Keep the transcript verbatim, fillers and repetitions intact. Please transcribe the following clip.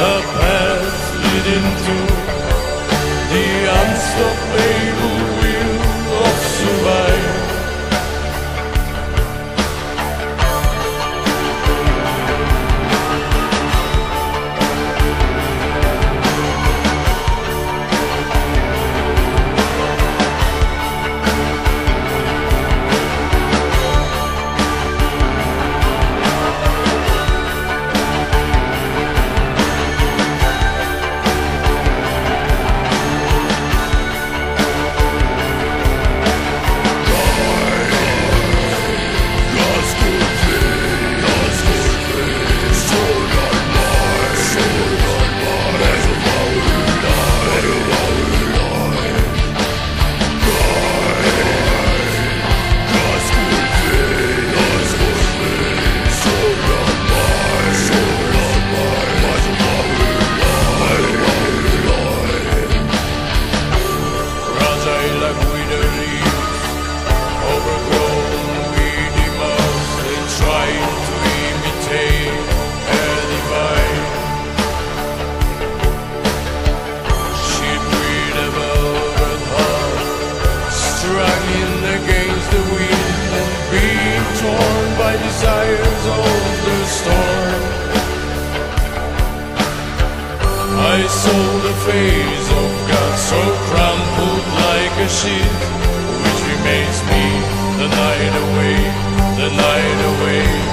the path leading to the unstoppable will of survival. Desires of the storm, I saw the face of God so crumpled like a sheet, which remains me the night away, the night away.